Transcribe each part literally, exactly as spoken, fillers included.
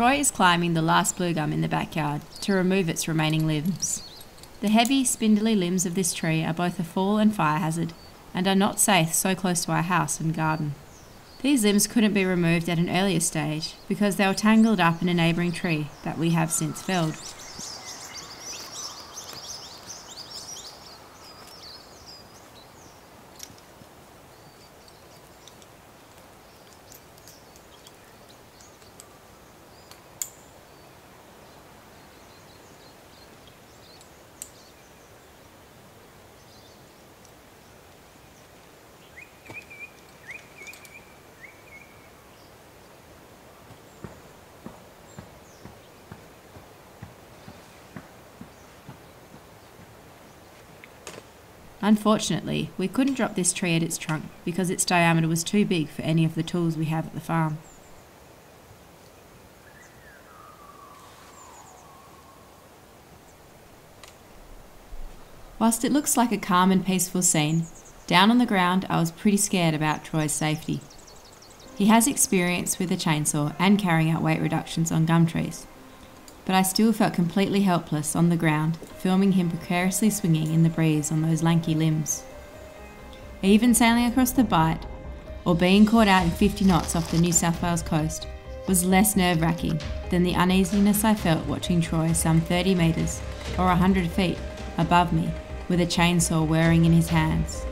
Troy is climbing the last blue gum in the backyard to remove its remaining limbs. The heavy, spindly limbs of this tree are both a fall and fire hazard, and are not safe so close to our house and garden. These limbs couldn't be removed at an earlier stage because they were tangled up in a neighbouring tree that we have since felled. Unfortunately, we couldn't drop this tree at its trunk because its diameter was too big for any of the tools we have at the farm. Whilst it looks like a calm and peaceful scene, down on the ground I was pretty scared about Troy's safety. He has experience with a chainsaw and carrying out weight reductions on gum trees, but I still felt completely helpless on the ground, filming him precariously swinging in the breeze on those lanky limbs. Even sailing across the Bight, or being caught out in fifty knots off the New South Wales coast, was less nerve-wracking than the uneasiness I felt watching Troy some thirty metres, or one hundred feet, above me, with a chainsaw whirring in his hands.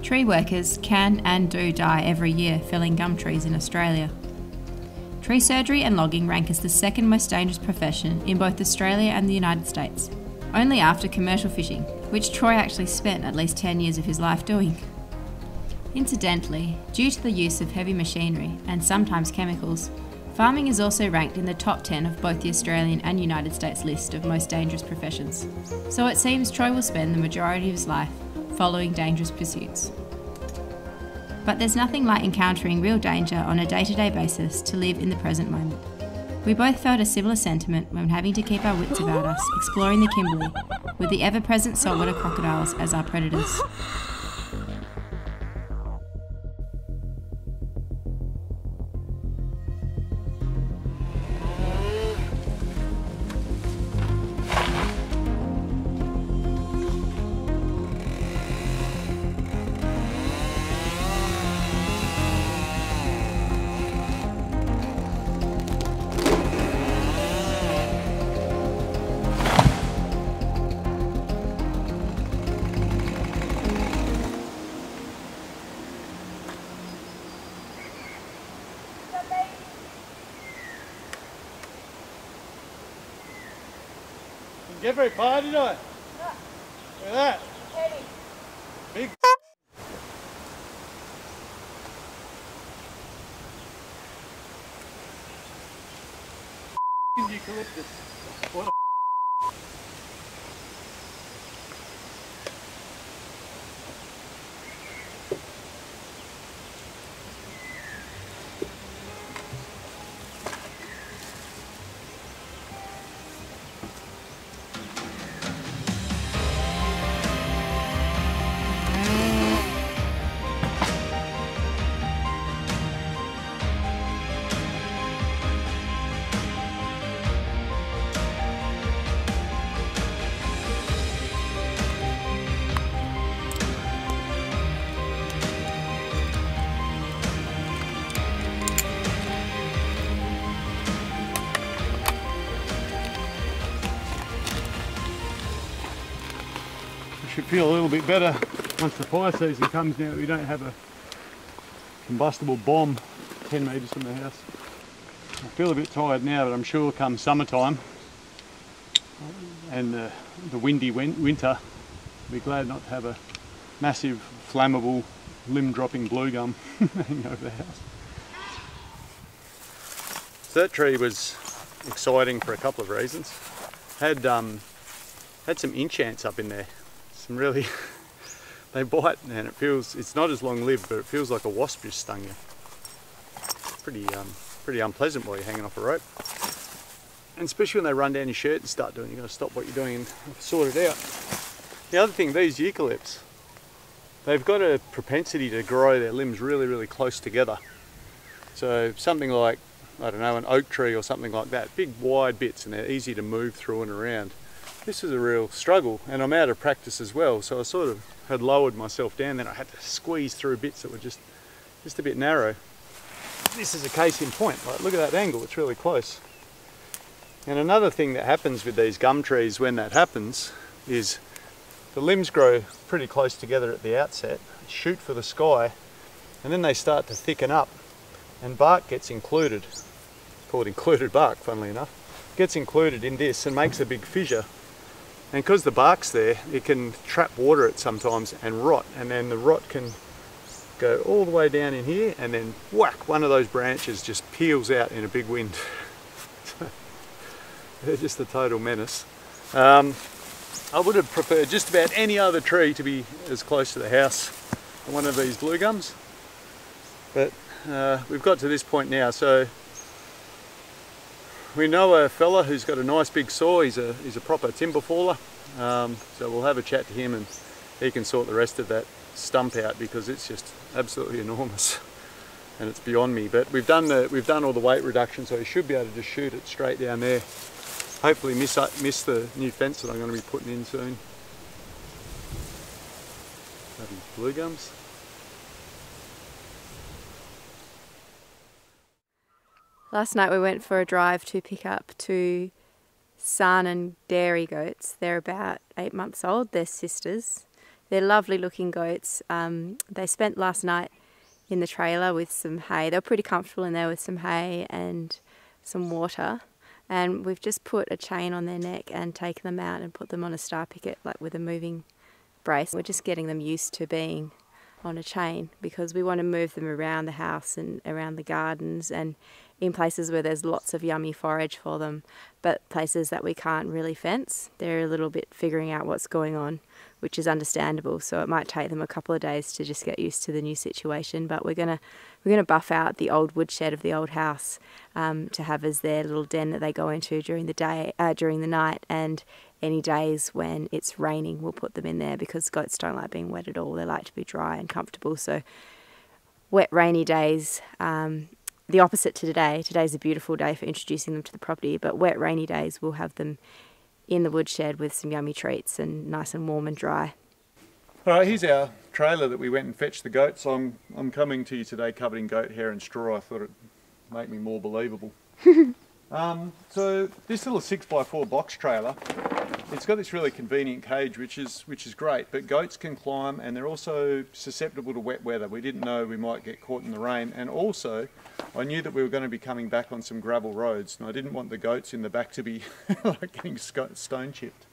Tree workers can and do die every year felling gum trees in Australia. Tree surgery and logging rank as the second most dangerous profession in both Australia and the United States, only after commercial fishing, which Troy actually spent at least ten years of his life doing. Incidentally, due to the use of heavy machinery and sometimes chemicals, farming is also ranked in the top ten of both the Australian and United States list of most dangerous professions, so it seems Troy will spend the majority of his life following dangerous pursuits. But there's nothing like encountering real danger on a day-to-day basis to live in the present moment. We both felt a similar sentiment when having to keep our wits about us exploring the Kimberley with the ever-present saltwater crocodiles as our predators. Get very far, did I? Look at that. Hey. Big. Eucalyptus. What a. feel a little bit better once the fire season comes now that we don't have a combustible bomb ten metres from the house. I feel a bit tired now, but I'm sure come summertime and uh, the windy win winter, I'll be glad not to have a massive flammable limb-dropping blue gum hanging over the house. So that tree was exciting for a couple of reasons. Had um, had some inch ants up in there. Some really, they bite and it feels, it's not as long-lived, but it feels like a wasp just stung you. Pretty, um, pretty unpleasant while you're hanging off a rope. And especially when they run down your shirt and start doing, you've got to stop what you're doing and sort it out. The other thing, these eucalypts, they've got a propensity to grow their limbs really, really close together. So something like, I don't know, an oak tree or something like that, big wide bits, and they're easy to move through and around. This is a real struggle, and I'm out of practice as well, so I sort of had lowered myself down, then I had to squeeze through bits that were just, just a bit narrow. This is a case in point, like, look at that angle, it's really close. And another thing that happens with these gum trees when that happens is the limbs grow pretty close together at the outset, shoot for the sky, and then they start to thicken up, and bark gets included. Called included bark, funnily enough, gets included in this and makes a big fissure. And because the bark's there, it can trap water it sometimes and rot, and then the rot can go all the way down in here, and then whack, one of those branches just peels out in a big wind. They're just a total menace. Um, I would have preferred just about any other tree to be as close to the house than one of these blue gums, but uh, we've got to this point now, so we know a fella who's got a nice big saw. He's a, he's a proper timber faller, um, so we'll have a chat to him and he can sort the rest of that stump out, because it's just absolutely enormous and it's beyond me. But we've done the, we've done all the weight reduction, so he should be able to just shoot it straight down there. Hopefully miss, miss the new fence that I'm going to be putting in soon. Bloody blue gums. Last night we went for a drive to pick up two Sarnen dairy goats. They're about eight months old. They're sisters. They're lovely looking goats. Um, they spent last night in the trailer with some hay. They were pretty comfortable in there with some hay and some water. And we've just put a chain on their neck and taken them out and put them on a star picket, like with a moving brace. We're just getting them used to being on a chain, because we want to move them around the house and around the gardens and in places where there's lots of yummy forage for them, but places that we can't really fence, they're a little bit figuring out what's going on, which is understandable. So it might take them a couple of days to just get used to the new situation, but we're gonna we're gonna buff out the old woodshed of the old house um, to have as their little den that they go into during the day, uh, during the night, and any days when it's raining, we'll put them in there, because goats don't like being wet at all. They like to be dry and comfortable. So wet, rainy days. Um, The opposite to today. Today's a beautiful day for introducing them to the property, but wet, rainy days we'll have them in the woodshed with some yummy treats and nice and warm and dry. All right, here's our trailer that we went and fetched the goats. I'm, I'm coming to you today covered in goat hair and straw. I thought it'd make me more believable. um, so this little six by four box trailer, it's got this really convenient cage, which is, which is great, but goats can climb and they're also susceptible to wet weather. We didn't know we might get caught in the rain, and also I knew that we were going to be coming back on some gravel roads, and I didn't want the goats in the back to be like getting stone chipped.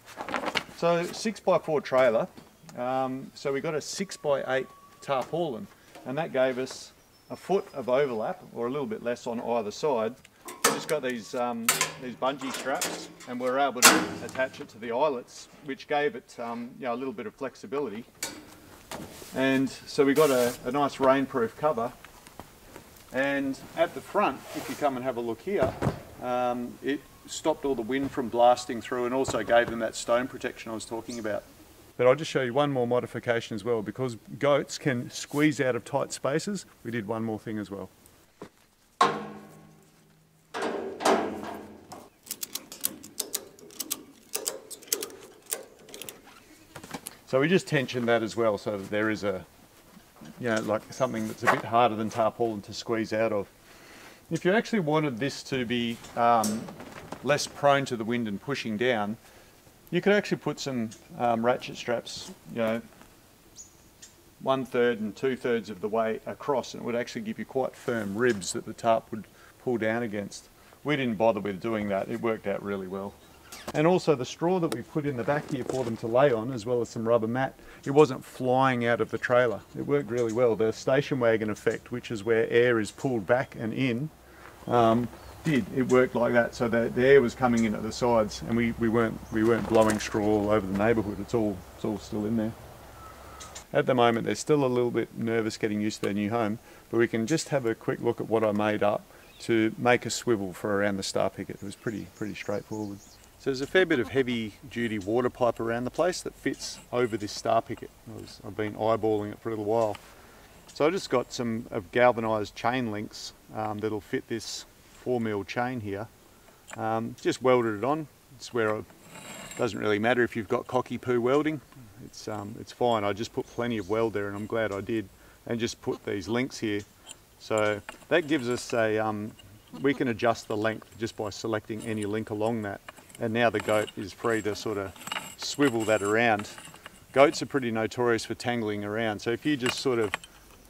So six by four trailer, um, so we got a six by eight tarpaulin, and that gave us a foot of overlap, or a little bit less on either side. We just got these, um, these bungee straps, and we were able to attach it to the eyelets, which gave it um, you know, a little bit of flexibility. And so we got a, a nice rainproof cover. And at the front, if you come and have a look here, um, it stopped all the wind from blasting through, and also gave them that stone protection I was talking about. But I'll just show you one more modification as well, because goats can squeeze out of tight spaces. We did one more thing as well. So we just tensioned that as well, so that there is a, you know, like something that's a bit harder than tarpaulin to squeeze out of. If you actually wanted this to be um, less prone to the wind and pushing down, You could actually put some um, ratchet straps, you know, one third and two thirds of the way across, and it would actually give you quite firm ribs that the tarp would pull down against. We didn't bother with doing that. It worked out really well. And also the straw that we put in the back here for them to lay on, as well as some rubber mat, it wasn't flying out of the trailer. It worked really well. The station wagon effect, which is where air is pulled back and in, um, did. It worked like that. So the, the air was coming in at the sides, and we, we, weren't, we weren't blowing straw all over the neighbourhood. It's all, it's all still in there. At the moment, they're still a little bit nervous getting used to their new home, but we can just have a quick look at what I made up to make a swivel for around the star picket. It was pretty, pretty straightforward. So there's a fair bit of heavy-duty water pipe around the place that fits over this star picket. I was, I've been eyeballing it for a little while. So I just got some of galvanised chain links um, that'll fit this four mil chain here. Um, just welded it on. It's where it doesn't really matter if you've got cocky poo welding. It's, um, it's fine. I just put plenty of weld there, and I'm glad I did. And just put these links here. So that gives us a... Um, we can adjust the length just by selecting any link along that. And now the goat is free to sort of swivel that around. Goats are pretty notorious for tangling around, so if you just sort of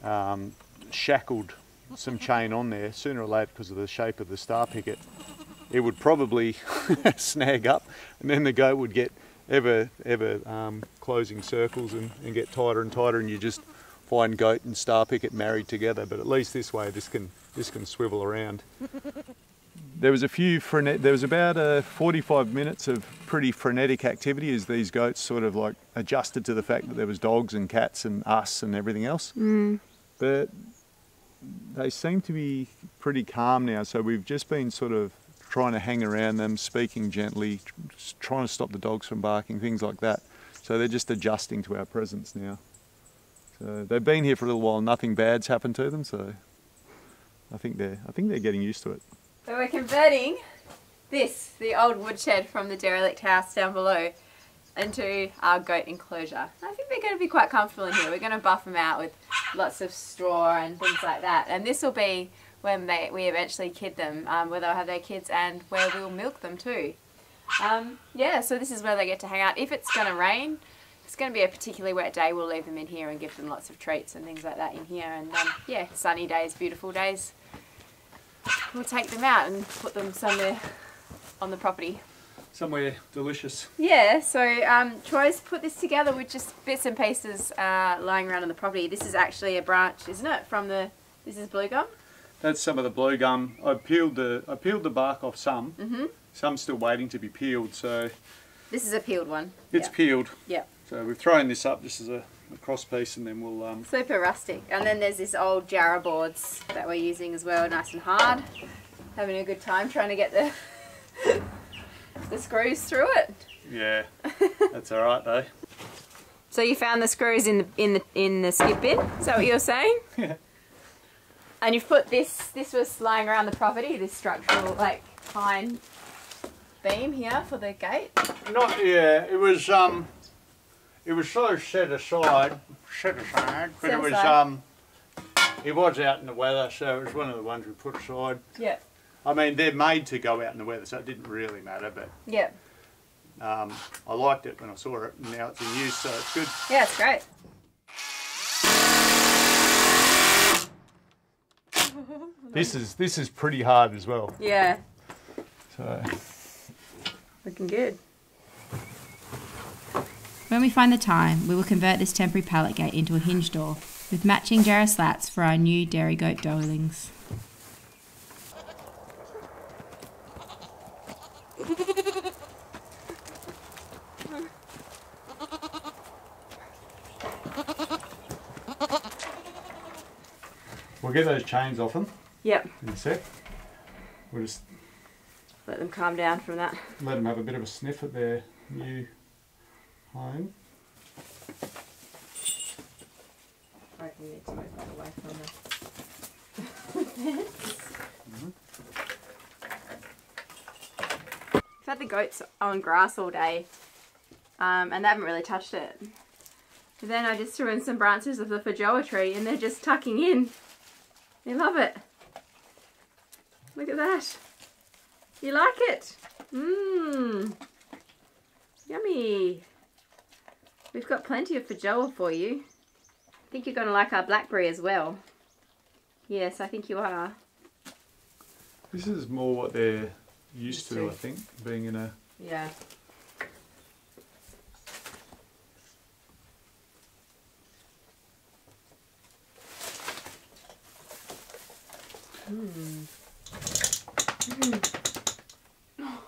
um, shackled some chain on there, sooner or later, because of the shape of the star picket, it would probably snag up, and then the goat would get ever, ever um, closing circles and, and get tighter and tighter, and you just find goat and star picket married together. But at least this way, this can, this can swivel around. There was a few frenetic, there was about uh, forty-five minutes of pretty frenetic activity as these goats sort of like adjusted to the fact that there was dogs and cats and us and everything else. Mm. But they seem to be pretty calm now, so we've just been sort of trying to hang around them, speaking gently, trying to stop the dogs from barking, things like that. So they're just adjusting to our presence now. So they've been here for a little while, nothing bad's happened to them, so I think they're, I think they're getting used to it. So we're converting this, the old woodshed from the derelict house down below, into our goat enclosure. I think they're going to be quite comfortable in here. We're going to buff them out with lots of straw and things like that. And this will be when they, we eventually kid them, um, where they'll have their kids and where we'll milk them too. Um, yeah, so this is where they get to hang out. If it's going to rain, if it's going to be a particularly wet day, we'll leave them in here and give them lots of treats and things like that in here. And um, yeah, sunny days, beautiful days, we'll take them out and put them somewhere on the property. Somewhere delicious. Yeah, so um, Troy's put this together with just bits and pieces uh, lying around on the property. This is actually a branch, isn't it, from the, this is blue gum? That's some of the blue gum. I peeled the, I peeled the bark off some. Mm-hmm. Some still waiting to be peeled, so. This is a peeled one. It's yep. peeled. Yeah. So we've thrown this up just as a, a cross piece, and then we'll... Um... Super rustic. And then there's this old jarrah boards that we're using as well, nice and hard. Having a good time trying to get the, the screws through it. Yeah, that's all right though. So you found the screws in the, in the, in the skip bin, is that what you were saying? Yeah. And you've put this, this was lying around the property, this structural like pine beam here for the gate? Not, yeah, it was... Um... It was sort of set aside, set aside, but set it was aside. um, it was out in the weather, so it was one of the ones we put aside. Yeah. I mean, they're made to go out in the weather, so it didn't really matter, but yeah. Um, I liked it when I saw it, and now it's in use, so it's good. Yeah, it's great. This is this is pretty hard as well. Yeah. So. Looking good. When we find the time, we will convert this temporary pallet gate into a hinge door with matching jarrah slats for our new dairy goat darlings. We'll get those chains off them. Yep. In a sec. We'll just... let them calm down from that. Let them have a bit of a sniff at their new... home. Right, we need to move that away from the fence. I've had the goats on grass all day um, and they haven't really touched it. But then I just threw in some branches of the feijoa tree and they're just tucking in. They love it. Look at that. You like it? Mmm. Yummy. We've got plenty of feijoa for you. I think you're going to like our blackberry as well. Yes, I think you are. This is more what they're used to, I think, being in a... Yeah. Mm. Mm.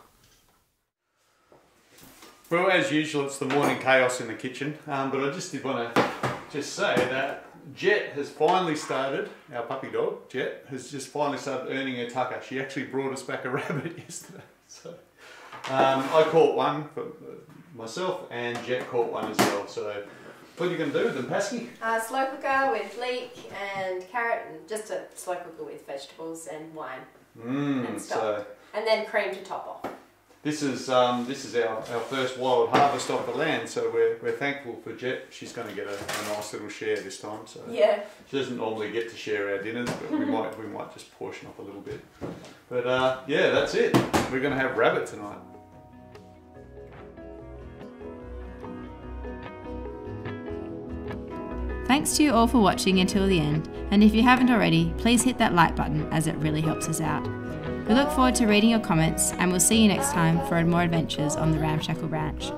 Well, as usual, it's the morning chaos in the kitchen, um, but I just did want to just say that Jet has finally started, our puppy dog, Jet, has just finally started earning her tucker. She actually brought us back a rabbit yesterday, so um, I caught one for myself and Jet caught one as well, so... What are you going to do with them, Pasky? Uh, slow cooker with leek and carrot, and just a slow cooker with vegetables and wine. Mm, and stock. So and then cream to top off. This is um, this is our, our first wild harvest off the land, so we're, we're thankful for Jet. She's going to get a, a nice little share this time. So yeah. She doesn't normally get to share our dinners, but we might we might just portion off a little bit. But uh, yeah, that's it. We're going to have rabbit tonight. Thanks to you all for watching until the end, and if you haven't already, please hit that like button as it really helps us out. We look forward to reading your comments, and we'll see you next time for more adventures on the Ramshackle Ranch.